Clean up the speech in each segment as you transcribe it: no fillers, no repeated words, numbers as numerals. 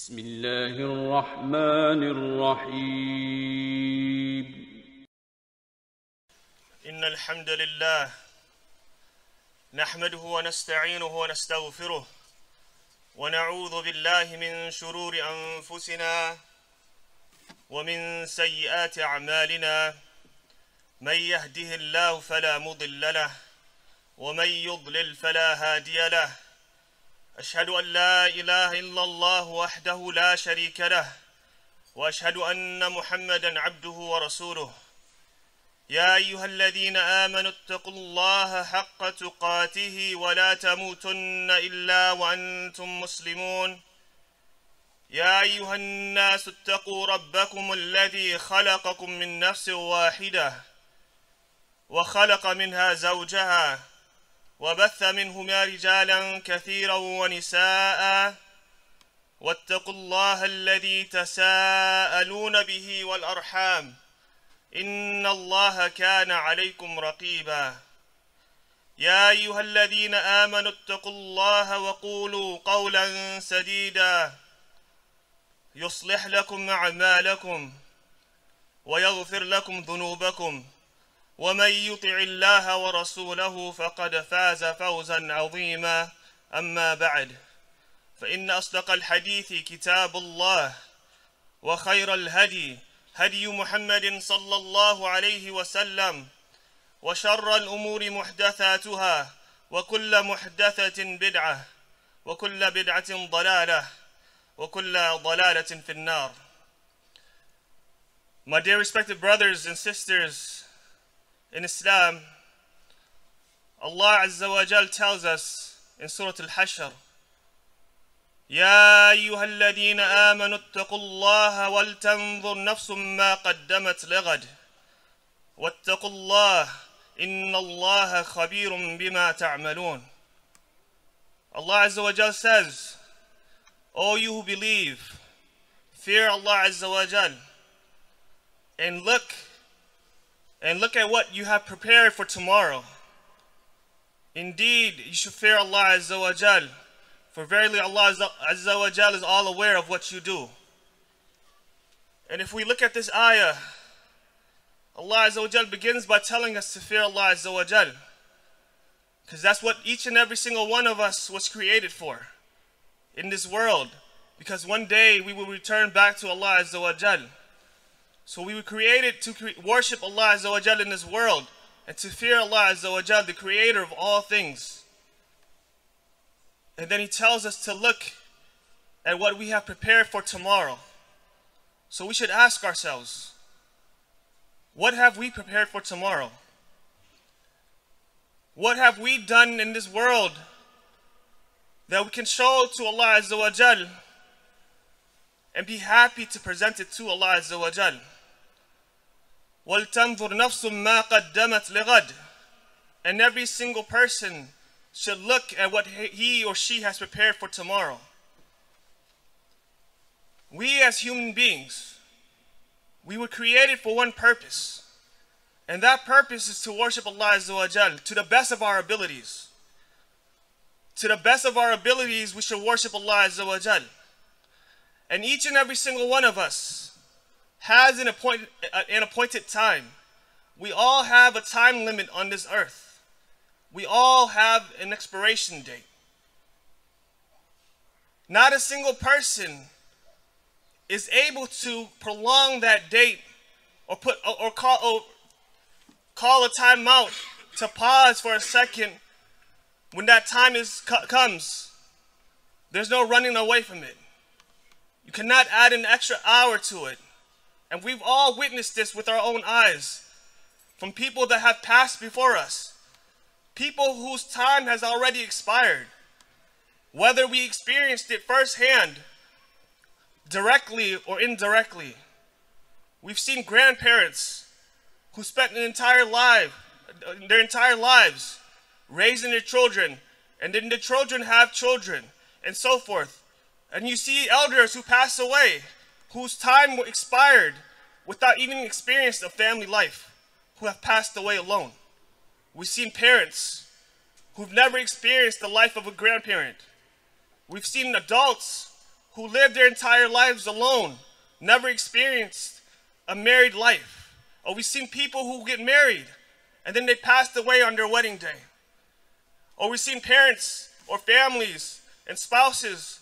بسم الله الرحمن الرحيم إن الحمد لله نحمده ونستعينه ونستغفره ونعوذ بالله من شرور أنفسنا ومن سيئات أعمالنا من يهده الله فلا مضل له ومن يضلل فلا هادي له أشهد أن لا إله إلا الله وحده لا شريك له وأشهد أن محمدا عبده ورسوله يا أيها الذين آمنوا اتقوا الله حق تقاته ولا تموتن إلا وأنتم مسلمون يا أيها الناس اتقوا ربكم الذي خلقكم من نفس واحدة وخلق منها زوجها وبث منهما رجالا كثيرا ونساء واتقوا الله الذي تساءلون به والأرحام إن الله كان عليكم رقيبا يا أيها الذين آمنوا اتقوا الله وقولوا قولا سديدا يصلح لكم أعمالكم ويغفر لكم ذنوبكم ومن يطع الله ورسوله فقد فاز فوزا عظيما أما بعد فإن أصدق الحديث كتاب الله وخير الهدي هدي محمد صلى الله عليه وسلم وشر الأمور محدثاتها وكل محدثة بدعة وكل بدعة ضلالة وكل ضلالة في النار. My dear respected brothers and sisters, in Islam, Allah Azza wa Jal tells us in Surah Al-Hashr, يَا أَيُّهَا الَّذِينَ آمَنُوا اتَّقُوا اللَّهَ وَلْتَنْظُرْ نَفْسٌ مَا قَدَّمَتْ لِغَدٍ وَاتَّقُوا اللَّهَ إِنَّ اللَّهَ خَبِيرٌ بِمَا تَعْمَلُونَ. Allah Azza wa Jal says, O you who believe, fear Allah Azza wa Jal, and look at what you have prepared for tomorrow. Indeed, you should fear Allah Azza wa Jal, for verily Allah Azza wa Jal is all aware of what you do. And if we look at this ayah, Allah Azza wa Jal begins by telling us to fear Allah Azza wa Jal, because that's what each and every single one of us was created for in this world, because one day we will return back to Allah Azza wa Jal. So we were created to worship Allah Azza wa Jal in this world, and to fear Allah Azza wa Jal, the creator of all things. And then he tells us to look at what we have prepared for tomorrow. So we should ask ourselves, what have we prepared for tomorrow? What have we done in this world that we can show to Allah Azza wa Jal and be happy to present it to Allah Azza wa Jal? وَلْتَنْظُرْ نَفْسٌ مَا قَدَّمَتْ لِغَدٍ. And every single person should look at what he or she has prepared for tomorrow. We as human beings, we were created for one purpose, and that purpose is to worship Allah Azza wa Jal to the best of our abilities. To the best of our abilities, we should worship Allah Azza wa Jal. And each and every single one of us has an appointed time. We all have a time limit on this earth. We all have an expiration date. Not a single person is able to prolong that date or call a time out to pause for a second when that time comes. There's no running away from it. You cannot add an extra hour to it. And we've all witnessed this with our own eyes from people that have passed before us. People whose time has already expired. Whether we experienced it firsthand, directly or indirectly. We've seen grandparents who spent their entire lives raising their children, and then the children have children, and so forth. And you see elders who pass away, whose time expired without even experience of family life, who have passed away alone. We've seen parents who've never experienced the life of a grandparent. We've seen adults who lived their entire lives alone, never experienced a married life. Or we've seen people who get married and then they passed away on their wedding day. Or we've seen parents or families and spouses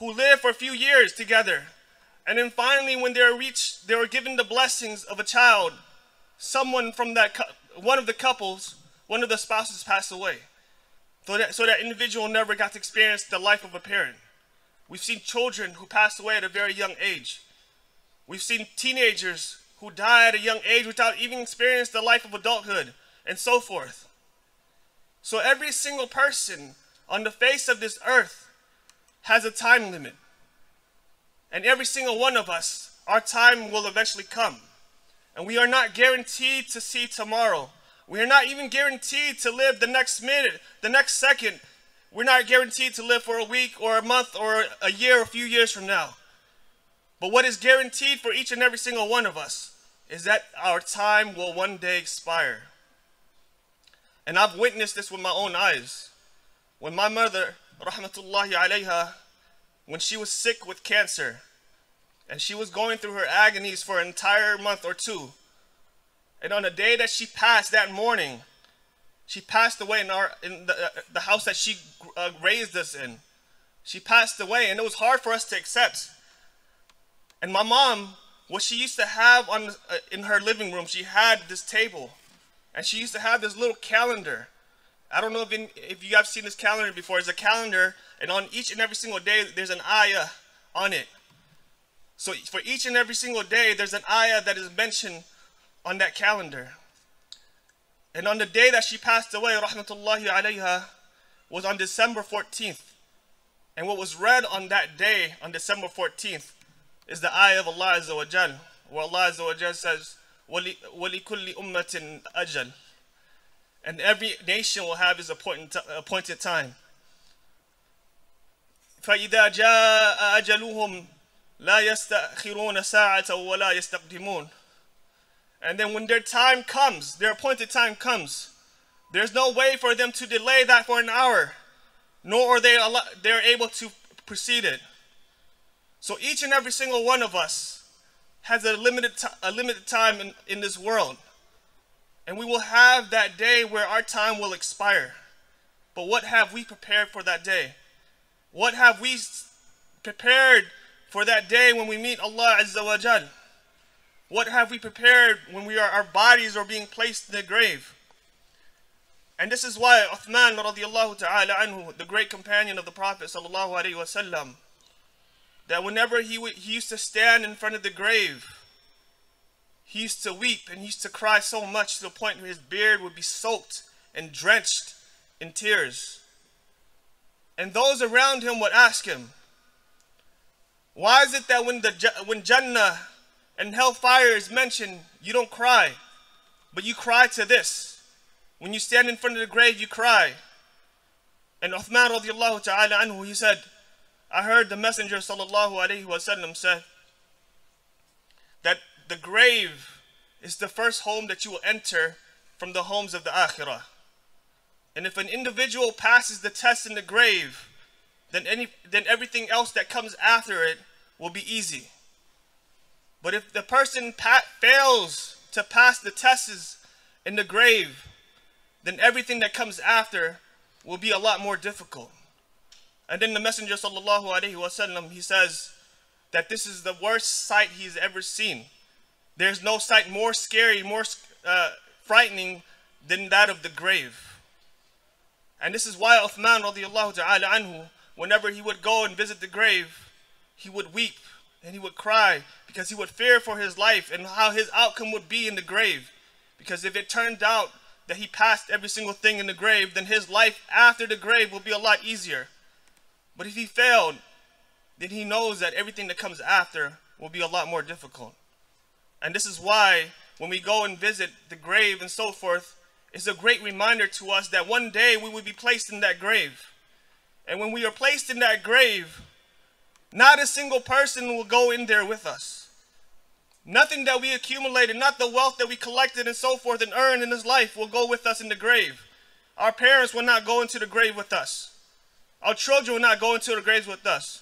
who live for a few years together. And then finally, when they are given the blessings of a child, someone from that one of the spouses passed away. So that individual never got to experience the life of a parent. We've seen children who passed away at a very young age. We've seen teenagers who die at a young age without even experiencing the life of adulthood, and so forth. So every single person on the face of this earth has a time limit. And every single one of us, our time will eventually come. And we are not guaranteed to see tomorrow. We are not even guaranteed to live the next minute, the next second. We're not guaranteed to live for a week or a month or a year or a few years from now. But what is guaranteed for each and every single one of us is that our time will one day expire. And I've witnessed this with my own eyes. When my mother, rahmatullahi alayha, when she was sick with cancer, and she was going through her agonies for an entire month or two, and on the day that she passed that morning, she passed away in the house that she raised us in. She passed away, and it was hard for us to accept. And my mom, what she used to have in her living room, she had this table, and she used to have this little calendar. I don't know if you have seen this calendar before. It's a calendar, and on each and every single day, there's an ayah on it. So for each and every single day, there's an ayah that is mentioned on that calendar. And on the day that she passed away, rahmatullahi alayha, was on December 14th. And what was read on that day, on December 14th, is the ayah of Allah Azza wa Jal, where Allah Azza wa Jal says, وَلِكُلِّ أُمَّةٍ أَجَلٍ. And every nation will have his appointed time. فَإِذَا جَاءَ أَجَلُهُمْ لَا يَسْتَأْخِرُونَ سَاعَةً وَلَا يَسْتَقْدِمُونَ. And then when their time comes, their appointed time comes, there's no way for them to delay that for an hour, nor are they're able to precede it. So each and every single one of us has a limited time in this world. And we will have that day where our time will expire. But what have we prepared for that day? What have we prepared for that day when we meet Allah Azza wa Jal? What have we prepared when our bodies are being placed in the grave? And this is why Uthman radiallahu ta'ala anhu, the great companion of the Prophet sallallahu alaihi wasallam, that whenever he used to stand in front of the grave, he used to weep and he used to cry so much to the point where his beard would be soaked and drenched in tears. And those around him would ask him, why is it that when Jannah and hellfire is mentioned, you don't cry, but you cry to this? When you stand in front of the grave, you cry. And Uthman radiallahu ta'ala anhu, he said, I heard the Messenger sallallahu alayhi wa sallam said that the grave is the first home that you will enter from the homes of the Akhira. And if an individual passes the test in the grave, then everything else that comes after it will be easy. But if the person fails to pass the tests in the grave, then everything that comes after will be a lot more difficult. And then the Messenger sallallahu alaihi wasallam, he says that this is the worst sight he's ever seen. There's no sight more scary, more frightening than that of the grave. And this is why Uthman radiallahu ta'ala anhu, whenever he would go and visit the grave, he would weep and he would cry, because he would fear for his life and how his outcome would be in the grave. Because if it turned out that he passed every single thing in the grave, then his life after the grave will be a lot easier. But if he failed, then he knows that everything that comes after will be a lot more difficult. And this is why when we go and visit the grave and so forth, it's a great reminder to us that one day we will be placed in that grave. And when we are placed in that grave, not a single person will go in there with us. Nothing that we accumulated, not the wealth that we collected and so forth and earned in this life, will go with us in the grave. Our parents will not go into the grave with us. Our children will not go into the graves with us.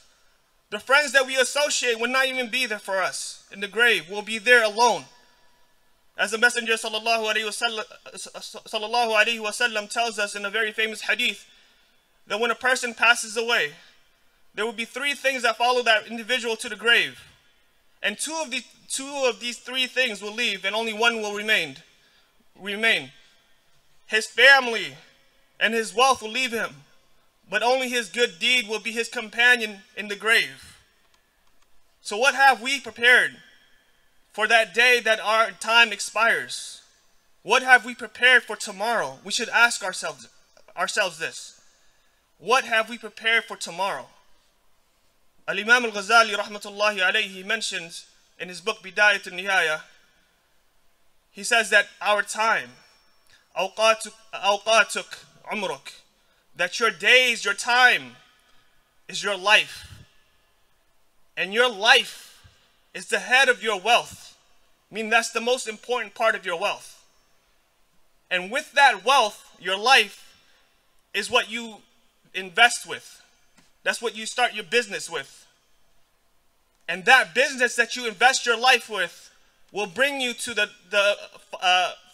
The friends that we associate will not even be there for us in the grave. We'll be there alone. As the Messenger ﷺ tells us in a very famous hadith, that when a person passes away, there will be three things that follow that individual to the grave. And two of these three things will leave and only one will remain. His family and his wealth will leave him, but only his good deed will be his companion in the grave. So what have we prepared for that day that our time expires? What have we prepared for tomorrow? We should ask ourselves this. What have we prepared for tomorrow? Al-Imam al-Ghazali rahmatullahi alayhi mentions in his book Bidayat al-Nihaya, he says that our time, awqatuk umruk, that your days, your time is your life. And your life is the head of your wealth. I mean, that's the most important part of your wealth. And with that wealth, your life is what you invest with. That's what you start your business with. And that business that you invest your life with will bring you to the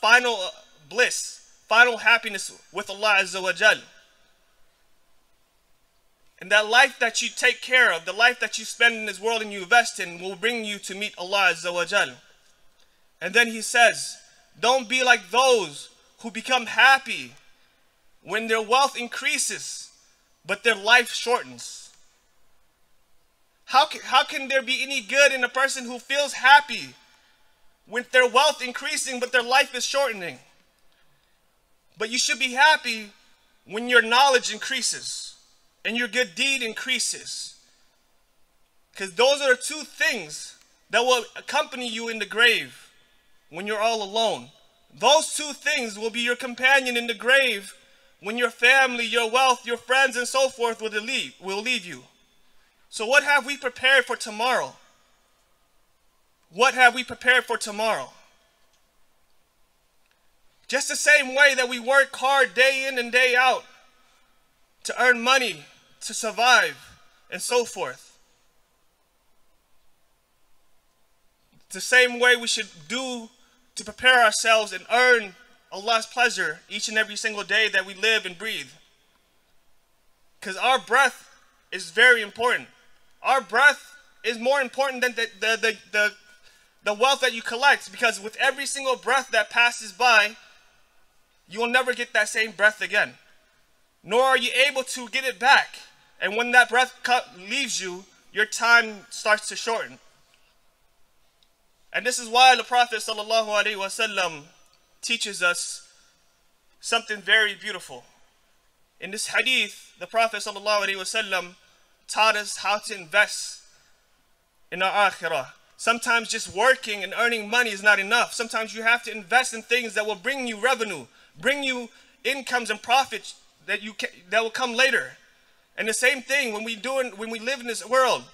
final bliss, final happiness with Allah Azza wa Jal. And that life that you take care of, the life that you spend in this world and you invest in, will bring you to meet Allah Azza wa Jal. And then he says, don't be like those who become happy when their wealth increases, but their life shortens. How can there be any good in a person who feels happy with their wealth increasing, but their life is shortening? But you should be happy when your knowledge increases and your good deed increases. Because those are the two things that will accompany you in the grave when you're all alone. Those two things will be your companion in the grave when your family, your wealth, your friends, and so forth will leave you. So what have we prepared for tomorrow? What have we prepared for tomorrow? Just the same way that we work hard day in and day out to earn money, to survive, and so forth. The same way we should do to prepare ourselves and earn Allah's pleasure each and every single day that we live and breathe. Because our breath is very important. Our breath is more important than the wealth that you collect, because with every single breath that passes by, you will never get that same breath again. Nor are you able to get it back. And when that breath leaves you, your time starts to shorten. And this is why the Prophet ﷺ teaches us something very beautiful. In this hadith, the Prophet ﷺ taught us how to invest in our akhirah. Sometimes just working and earning money is not enough. Sometimes you have to invest in things that will bring you revenue, bring you incomes and profits that will come later. And the same thing when we live in this world.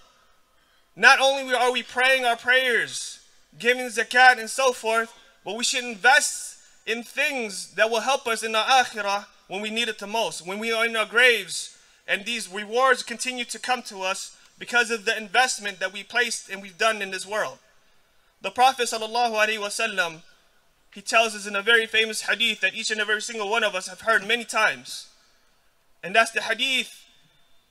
Not only are we praying our prayers, giving zakat and so forth, but we should invest in things that will help us in our akhirah when we need it the most, when we are in our graves and these rewards continue to come to us because of the investment that we placed and we've done in this world. The Prophet ﷺ, he tells us in a very famous hadith that each and every single one of us have heard many times. And that's the hadith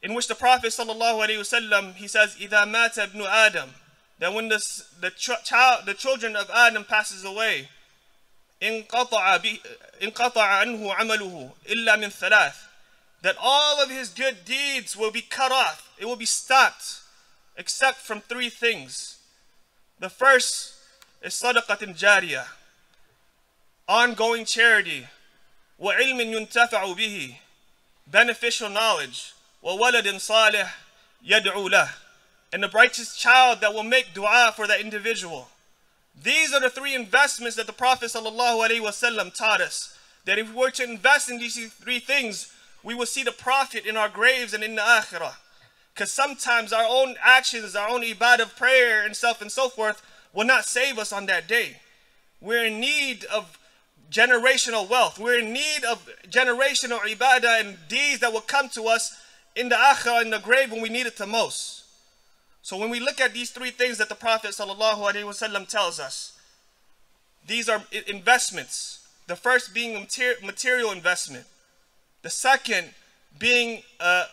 in which the Prophet ﷺ, he says, إِذَا مَاتَ ابْنُ آدَمْ, that when the children of Adam passes away, إِنْقَطَعَ عَنْهُ عَمَلُهُ إِلَّا مِنْ ثَلَاثٍ, that all of his good deeds will be cut off, it will be stopped, except from three things. The first is صَدَقَةٍ جَارِيَةٍ, ongoing charity, وَعِلْمٍ يُنْتَفَعُ بِهِ, beneficial knowledge, وَوَلَدٍ صَالِحٍ يَدْعُو لَهُ, and a righteous child that will make dua for that individual. These are the three investments that the Prophet ﷺ taught us, that if we were to invest in these three things, we will see the profit in our graves and in the akhirah. Because sometimes our own actions, our own ibadah of prayer and stuff and so forth will not save us on that day. We're in need of generational wealth. We're in need of generational ibadah and deeds that will come to us in the akhirah, in the grave, when we need it the most. So when we look at these three things that the Prophet ﷺ tells us, these are investments. The first being material investment. The second being an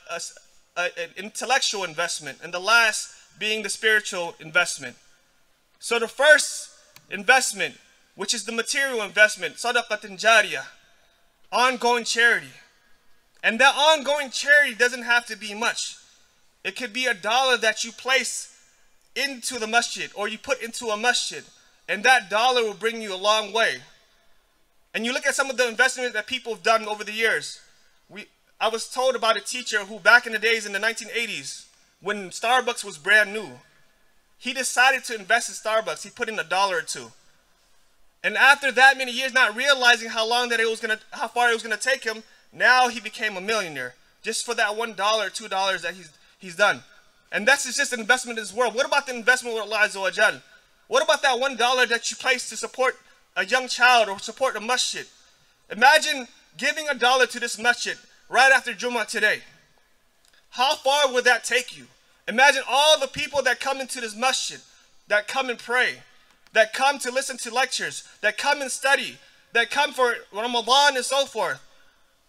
intellectual investment. And the last being the spiritual investment. So the first investment, which is the material investment, sadaqatun jariyah, ongoing charity. And that ongoing charity doesn't have to be much. It could be $1 that you place into the masjid or you put into a masjid. And that dollar will bring you a long way. And you look at some of the investment that people have done over the years. I was told about a teacher who back in the days in the 1980s, when Starbucks was brand new, he decided to invest in Starbucks. He put in $1 or $2. And after that many years, not realizing how far it was gonna take him, now he became a millionaire just for that $1 or $2 that he's done. And that's just an investment in this world. What about the investment with Allah Azza wa Jal? What about that $1 that you place to support a young child or support a masjid? Imagine giving $1 to this masjid right after Jumu'ah today. How far would that take you? Imagine all the people that come into this masjid, that come and pray, that come to listen to lectures, that come and study, that come for Ramadan and so forth.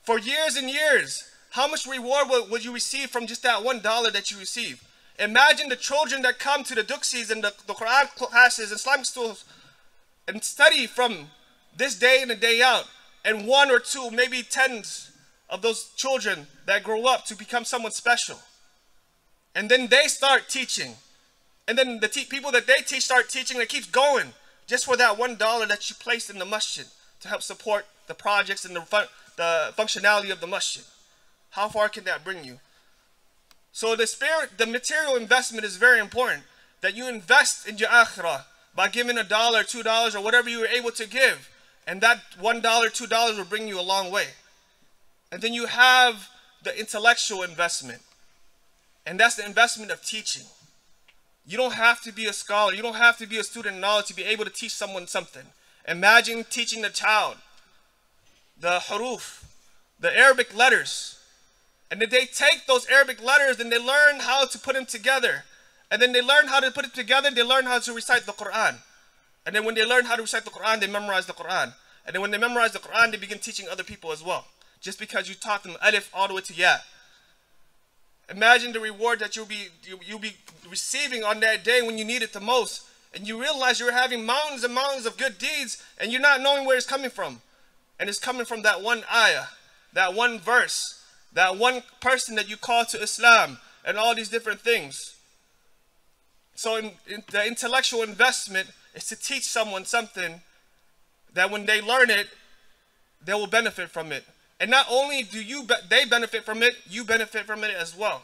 For years and years, how much reward would you receive from just that $1 that you receive? Imagine the children that come to the duxis and the Quran classes and Islamic schools and study from this day in and day out. And 1 or 2, maybe tens of those children that grow up to become someone special. And then they start teaching. And then the people that they teach start teaching, and it keeps going just for that $1 that you placed in the masjid to help support the projects and the functionality of the masjid. How far can that bring you? So the material investment is very important, that you invest in your akhirah by giving $1, $2, or whatever you were able to give. And that $1, $2 will bring you a long way. And then you have the intellectual investment. And that's the investment of teaching. You don't have to be a scholar. You don't have to be a student in knowledge to be able to teach someone something. Imagine teaching a child the huruf, the Arabic letters. And then they take those Arabic letters and they learn how to put them together. And then they learn how to put it together, they learn how to recite the Quran. And then when they learn how to recite the Quran, they memorize the Quran. And then when they memorize the Quran, they begin teaching other people as well. Just because you taught them alif all the way to ya. Imagine the reward that you'll be receiving on that day when you need it the most. And you realize you're having mountains and mountains of good deeds and you're not knowing where it's coming from. And it's coming from that one ayah, that one verse, that one person that you call to Islam, and all these different things. So the intellectual investment is to teach someone something that when they learn it, they will benefit from it. And not only do they benefit from it, you benefit from it as well.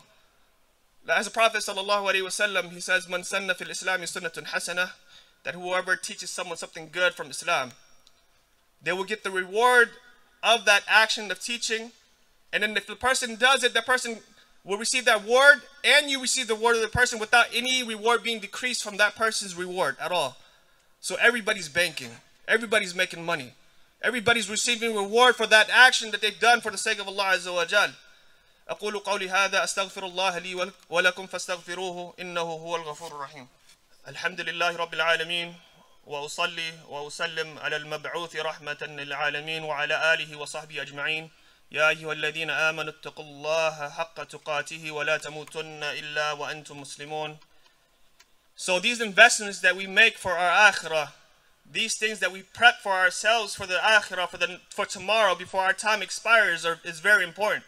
As the Prophet ﷺ, he says, "Man sanna fil Islami sunnatun hasanah," that whoever teaches someone something good from Islam, they will get the reward of that action of teaching. And then if the person does it, that person will receive that reward, and you receive the reward of the person without any reward being decreased from that person's reward at all. So everybody's banking. Everybody's making money. Everybody's receiving reward for that action that they've done for the sake of Allah Azza wa Jal. أقول قولي هذا أستغفر الله لي ولكم فاستغفروه إنه هو الغفور الرحيم. الحمد لله رب العالمين. وأصلي وأسلم على المبعوث رحمة للعالمين وعلى آله وصحبه أجمعين يا أيها الذين آمنوا اتقوا الله حق تقاته ولا تموتن إلا وأنتم مسلمون. So these investments that we make for our akhirah, these things that we prep for ourselves for the akhirah, for tomorrow before our time expires, is very important.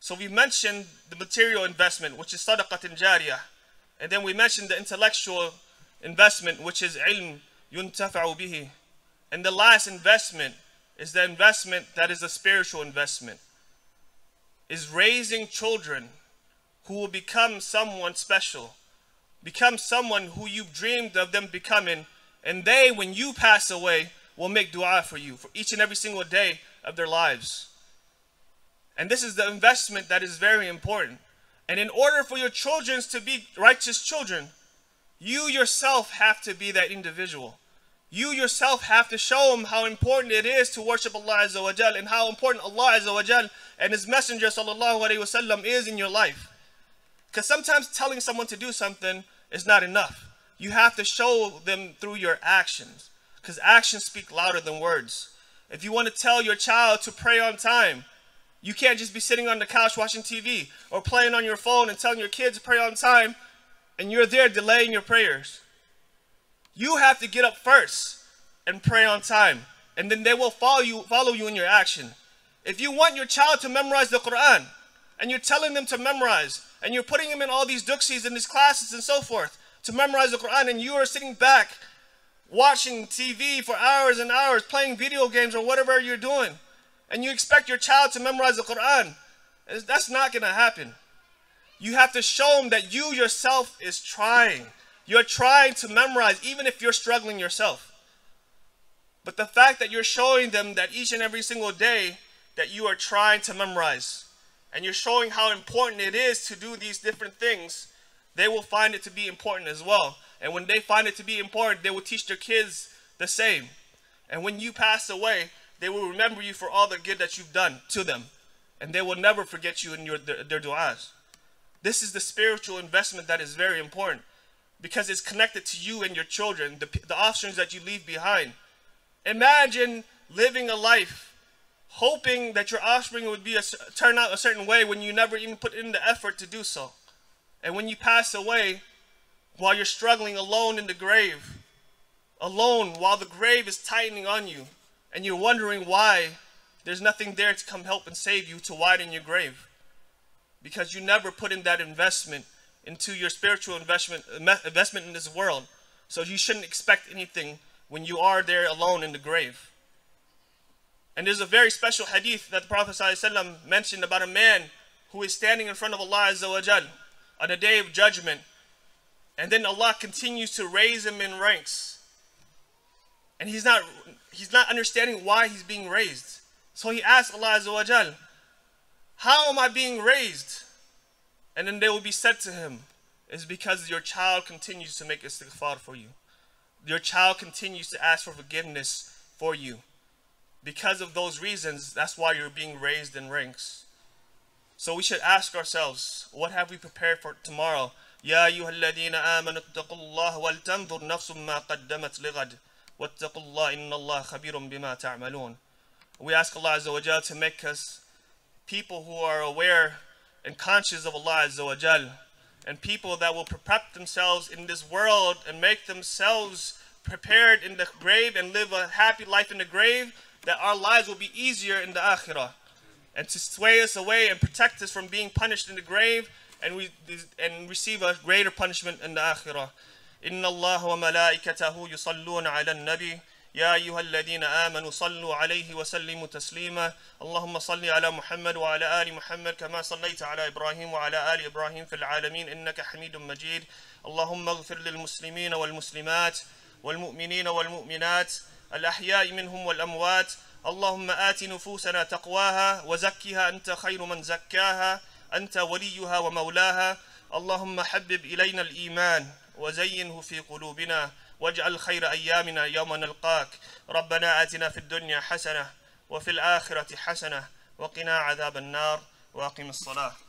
So we mentioned the material investment, which is sadaqatun jariyah, and then we mentioned the intellectual investment, which is ilm yuntafa'u bihi. And the last investment is the investment that is a spiritual investment, is raising children who will become someone special, become someone who you've dreamed of them becoming, and they, when you pass away, will make dua for you for each and every single day of their lives. And this is the investment that is very important. And in order for your children to be righteous children, you yourself have to be that individual. You yourself have to show them how important it is to worship Allah Azza wa Jal, and how important Allah Azza wa Jal and His Messenger Sallallahu Alaihi Wasallam is in your life. Because sometimes telling someone to do something is not enough. You have to show them through your actions, because actions speak louder than words. If you want to tell your child to pray on time, you can't just be sitting on the couch watching TV or playing on your phone and telling your kids to pray on time, and you're there delaying your prayers. You have to get up first and pray on time, and then they will follow you in your action. If you want your child to memorize the Quran, and you're telling them to memorize, and you're putting them in all these duxis and these classes and so forth to memorize the Quran, and you are sitting back watching TV for hours and hours, playing video games or whatever you're doing, and you expect your child to memorize the Quran, that's not going to happen. You have to show them that you yourself is trying. You're trying to memorize, even if you're struggling yourself. But the fact that you're showing them that each and every single day that you are trying to memorize, and you're showing how important it is to do these different things, they will find it to be important as well. And when they find it to be important, they will teach their kids the same. And when you pass away, they will remember you for all the good that you've done to them. And they will never forget you in their du'as. This is the spiritual investment that is very important, because it's connected to you and your children, the offspring that you leave behind. Imagine living a life hoping that your offspring would turn out a certain way when you never even put in the effort to do so. And when you pass away, while you're struggling alone in the grave, alone while the grave is tightening on you, and you're wondering why there's nothing there to come help and save you, to widen your grave, because you never put in that investment into your spiritual investment in this world. So you shouldn't expect anything when you are there alone in the grave. And there's a very special hadith that the Prophet ﷺ mentioned about a man who is standing in front of Allah Azza wa Jal on the day of judgment, and then Allah continues to raise him in ranks, and he's not understanding why he's being raised. So he asks Allah Azza wa Jal, "How am I being raised?" And then they will be said to him, "It's because your child continues to make istighfar for you. Your child continues to ask for forgiveness for you. Because of those reasons, that's why you're being raised in ranks." So we should ask ourselves, what have we prepared for tomorrow? يَا أَيُّهَا الَّذِينَ آمَنُوا اتَّقُوا اللَّهَ وَلْتَنْظُرْ نَفْسٌ مَا قَدَّمَتْ لِغَدٍ وَاتَّقُوا اللَّهَ إِنَّ اللَّهَ خَبِيرٌ بِمَا تَعْمَلُونَ. We ask Allah Azza wa Jal to make us people who are aware and conscious of Allah Azza wa Jal, and people that will prep themselves in this world and make themselves prepared in the grave and live a happy life in the grave, that our lives will be easier in the Akhirah, and to sway us away and protect us from being punished in the grave, and receive a greater punishment in the Akhirah. إِنَّ اللَّهَ وَمَلَائِكَتَهُ يُصَلُّونَ عَلَى النَّبِيِّ يَا أَيُّهَا الَّذِينَ آمَنُوا صَلُّوا عَلَيْهِ وَسَلِّمُوا تَسْلِيمًا اللهم صلِّ عَلَى مُحَمَّدٍ وَعَلَى آلِ مُحَمَّدٍ كَمَا صَلَّيْتَ عَلَى إِبْرَاهِيمَ وَعَلَى آلِ إِبْرَاهِيمَ فِي الْعَالَمِينَ إِنَّكَ حَمِيدٌ مَجِيدٌ اللهم اغْفِرْ لِلْمُسْلِمِينَ وَالْمُسْلِمَاتِ وَالْمُؤْمِنِينَ وَالْمُؤْمِنَاتِ الْأَحْيَاءِ مِنْهُمْ وَالْأَمْوَاتِ اللهم آتِ نُفُوسَنَا تَقْوَاهَا وَزَكِّهَا أَنْتَ خَيْرُ مَنْ زَكَّاهَا أنت وليها ومولاها اللهم حبب إلينا الإيمان وزينه في قلوبنا واجعل خير أيامنا يوم نلقاك ربنا آتنا في الدنيا حسنة وفي الآخرة حسنة وقنا عذاب النار وأقم الصلاة.